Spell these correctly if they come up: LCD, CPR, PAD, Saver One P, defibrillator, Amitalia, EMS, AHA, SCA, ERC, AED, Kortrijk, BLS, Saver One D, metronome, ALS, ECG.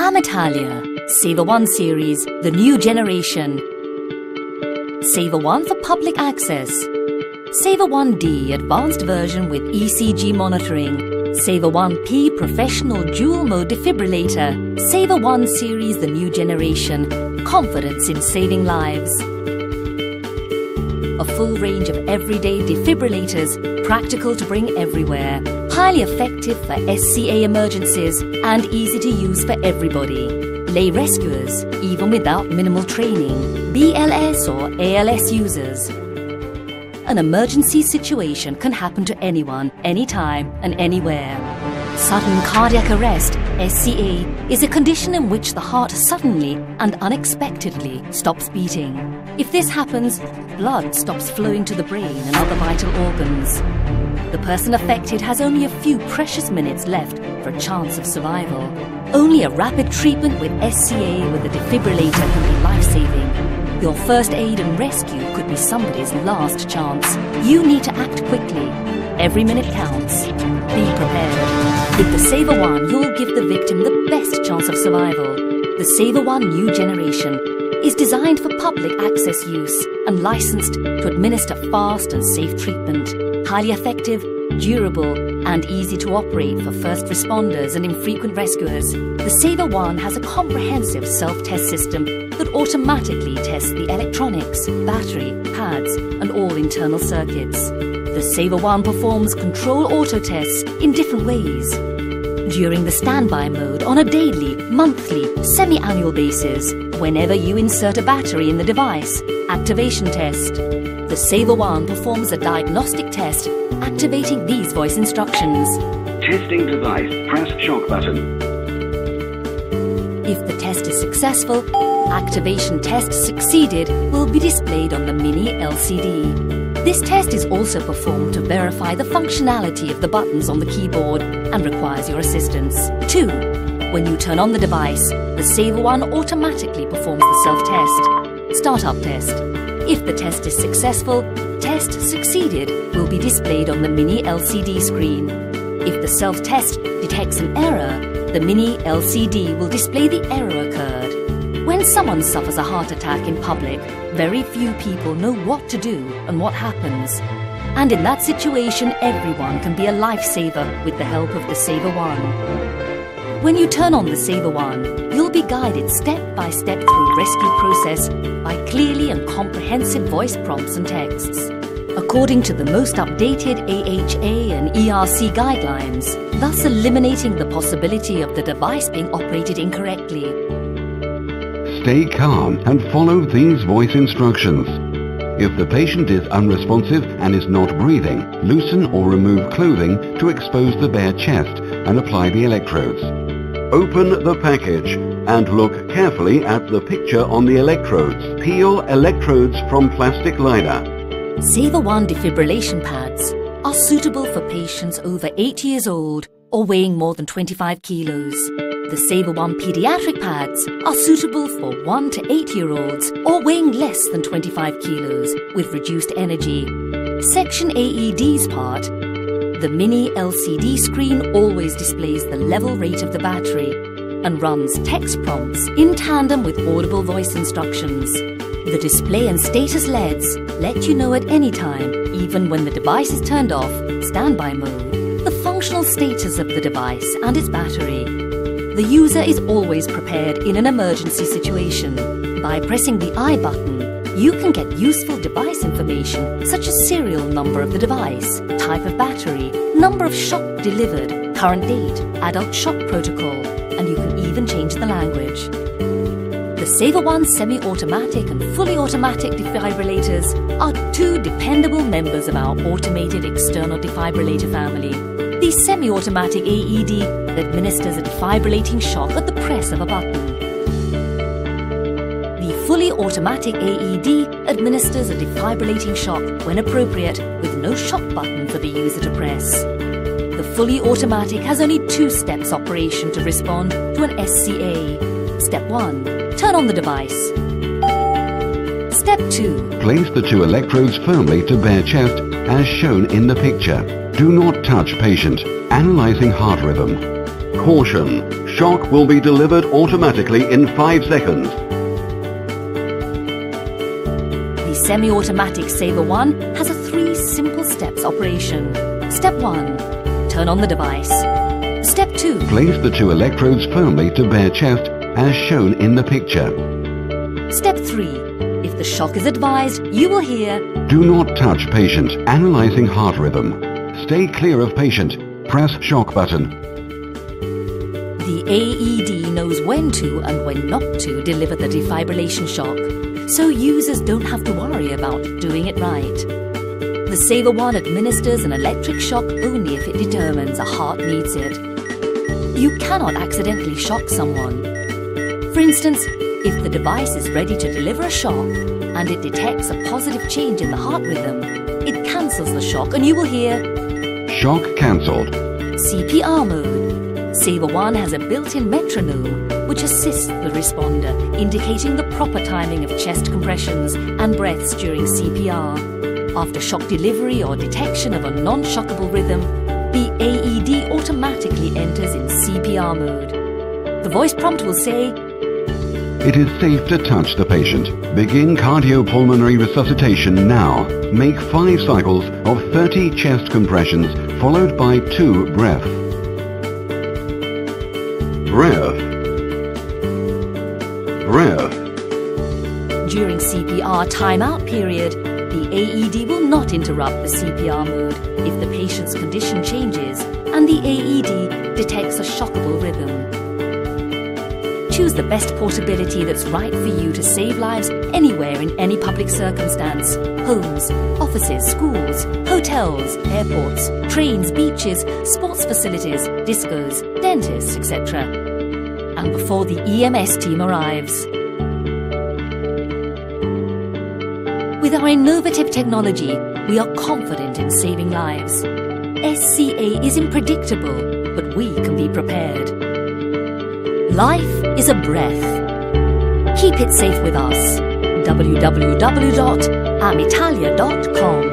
Amitalia, Saver One series, the new generation. Saver One for public access. Saver One D, advanced version with ECG monitoring. Saver One P, professional dual mode defibrillator. Saver One series, the new generation. Confidence in saving lives. A full range of everyday defibrillators, practical to bring everywhere, highly effective for SCA emergencies and easy to use for everybody. Lay rescuers, even without minimal training, BLS or ALS users. An emergency situation can happen to anyone, anytime and anywhere. Sudden cardiac arrest, SCA, is a condition in which the heart suddenly and unexpectedly stops beating. If this happens, blood stops flowing to the brain and other vital organs. The person affected has only a few precious minutes left for a chance of survival. Only a rapid treatment with SCA with a defibrillator can be life-saving. Your first aid and rescue could be somebody's last chance. You need to act quickly. Every minute counts. Be prepared. With the Saver One, you'll give the victim the best chance of survival. The Saver One new generation is designed for public access use and licensed to administer fast and safe treatment. Highly effective, durable, and easy to operate for first responders and infrequent rescuers. The Saver One has a comprehensive self-test system that automatically tests the electronics, battery, pads, and all internal circuits. The Saver One performs control auto tests in different ways. During the standby mode on a daily, monthly, semi-annual basis, whenever you insert a battery in the device, activation test. The Saver One performs a diagnostic test, activating these voice instructions. Testing device, press shock button. If the test is successful, activation test succeeded will be displayed on the mini LCD. This test is also performed to verify the functionality of the buttons on the keyboard and requires your assistance. 2. When you turn on the device, the Saver One automatically performs the self-test. Startup test. If the test is successful, test succeeded will be displayed on the mini LCD screen. If the self-test detects an error, the mini LCD will display the error occurred. When someone suffers a heart attack in public, very few people know what to do and what happens. And in that situation, everyone can be a lifesaver with the help of the Saver One. When you turn on the Saver One, you'll be guided step by step through the rescue process by clearly and comprehensive voice prompts and texts. According to the most updated AHA and ERC guidelines, thus eliminating the possibility of the device being operated incorrectly. Stay calm and follow these voice instructions. If the patient is unresponsive and is not breathing, loosen or remove clothing to expose the bare chest and apply the electrodes. Open the package and look carefully at the picture on the electrodes. Peel electrodes from plastic liner. Saver One defibrillation pads are suitable for patients over 8 years old or weighing more than 25 kilos. The Saver One pediatric pads are suitable for 1 to 8-year-olds or weighing less than 25 kilos with reduced energy. Section AED's part, the mini LCD screen always displays the level rate of the battery and runs text prompts in tandem with audible voice instructions. The display and status LEDs let you know at any time, even when the device is turned off, standby mode, the functional status of the device and its battery. The user is always prepared in an emergency situation. By pressing the I button, you can get useful device information such as serial number of the device, type of battery, number of shock delivered, current date, adult shock protocol, and you can even change the language. The Saver One semi-automatic and fully automatic defibrillators are two dependable members of our automated external defibrillator family. The semi-automatic AED administers a defibrillating shock at the press of a button. The fully automatic AED administers a defibrillating shock when appropriate with no shock button for the user to press. The fully automatic has only 2 steps operation to respond to an SCA. Step 1. Turn on the device. Step 2. Place the 2 electrodes firmly to bare chest as shown in the picture. Do not touch patient. Analyzing heart rhythm. Caution, shock will be delivered automatically in 5 seconds. The semi-automatic Saver One has a 3 simple steps operation. Step 1. Turn on the device. Step 2. Place the 2 electrodes firmly to bare chest as shown in the picture. Step 3. If the shock is advised, you will hear, "Do not touch patient, analyzing heart rhythm. Stay clear of patient, press shock button." The AED knows when to and when not to deliver the defibrillation shock, so users don't have to worry about doing it right. The Saver One administers an electric shock only if it determines a heart needs it. You cannot accidentally shock someone. For instance, if the device is ready to deliver a shock and it detects a positive change in the heart rhythm, it cancels the shock and you will hear, "Shock cancelled." CPR mode. Saver One has a built-in metronome which assists the responder, indicating the proper timing of chest compressions and breaths during CPR. After shock delivery or detection of a non-shockable rhythm, the AED automatically enters in CPR mode. The voice prompt will say, "It is safe to touch the patient. Begin cardiopulmonary resuscitation now. Make 5 cycles of 30 chest compressions followed by 2 breaths. Breath. Breath." During CPR timeout period, the AED will not interrupt the CPR mode if the patient's condition changes and the AED detects a shockable rhythm. Choose the best portability that's right for you to save lives anywhere in any public circumstance. Homes, offices, schools, hotels, airports, trains, beaches, sports facilities, discos, dentists, etc. And before the EMS team arrives. With our innovative technology, we are confident in saving lives. SCA is unpredictable, but we can be prepared. Life is a breath. Keep it safe with us. www.amitalia.com